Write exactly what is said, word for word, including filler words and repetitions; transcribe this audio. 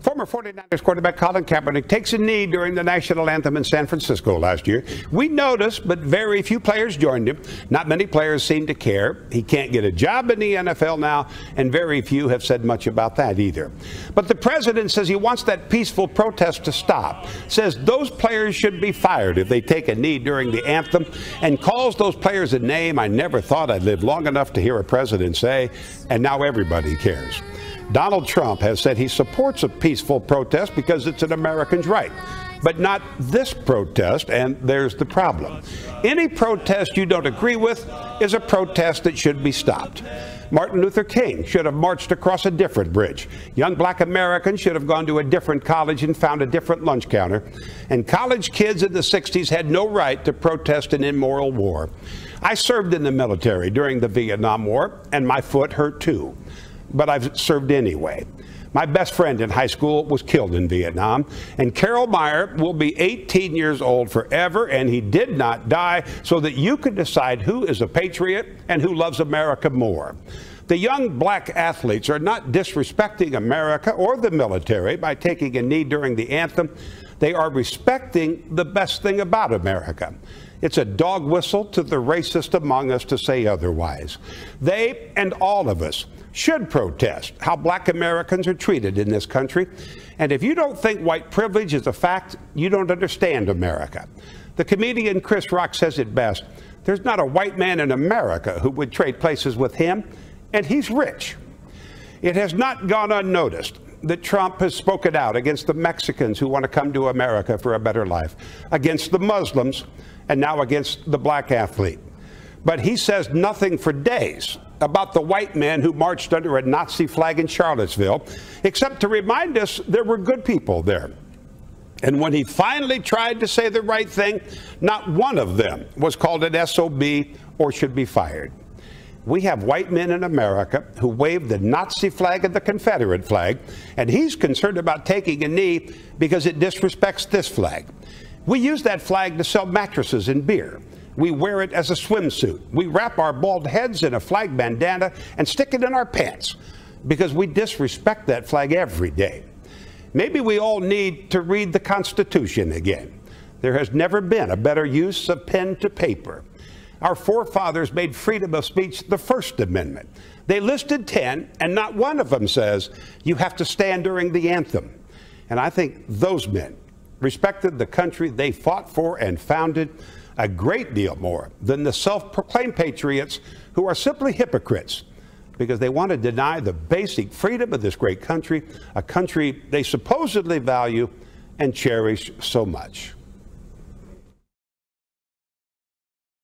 Former forty-niners quarterback Colin Kaepernick takes a knee during the national anthem in San Francisco last year. We noticed, but very few players joined him. Not many players seem to care. He can't get a job in the N F L now, and very few have said much about that either. But the president says he wants that peaceful protest to stop, says those players should be fired if they take a knee during the anthem, and calls those players a name I never thought I'd live long enough to hear a president say, and now everybody cares. Donald Trump has said he supports a peaceful protest because it's an American's right, but not this protest, and there's the problem. Any protest you don't agree with is a protest that should be stopped. Martin Luther King should have marched across a different bridge. Young black Americans should have gone to a different college and found a different lunch counter. And college kids in the sixties had no right to protest an immoral war. I served in the military during the Vietnam War, and my foot hurt too. But I've served anyway. My best friend in high school was killed in Vietnam, and Carol Meyer will be eighteen years old forever, and he did not die so that you could decide who is a patriot and who loves America more. The young black athletes are not disrespecting America or the military by taking a knee during the anthem. They are respecting the best thing about America. It's a dog whistle to the racist among us to say otherwise. They and all of us should protest how black Americans are treated in this country. And if you don't think white privilege is a fact, you don't understand America. The comedian Chris Rock says it best. There's not a white man in America who would trade places with him, and he's rich. It has not gone unnoticed that Trump has spoken out against the Mexicans who want to come to America for a better life, against the Muslims, and now against the black athlete. But he says nothing for days about the white men who marched under a Nazi flag in Charlottesville, except to remind us there were good people there. And when he finally tried to say the right thing, not one of them was called an S O B or should be fired. We have white men in America who waved the Nazi flag and the Confederate flag, and he's concerned about taking a knee because it disrespects this flag. We use that flag to sell mattresses and beer. We wear it as a swimsuit. We wrap our bald heads in a flag bandana and stick it in our pants because we disrespect that flag every day. Maybe we all need to read the Constitution again. There has never been a better use of pen to paper. Our forefathers made freedom of speech the First Amendment. They listed ten, and not one of them says you have to stand during the anthem. And I think those men respected the country they fought for and founded a great deal more than the self-proclaimed patriots who are simply hypocrites because they want to deny the basic freedom of this great country, a country they supposedly value and cherish so much.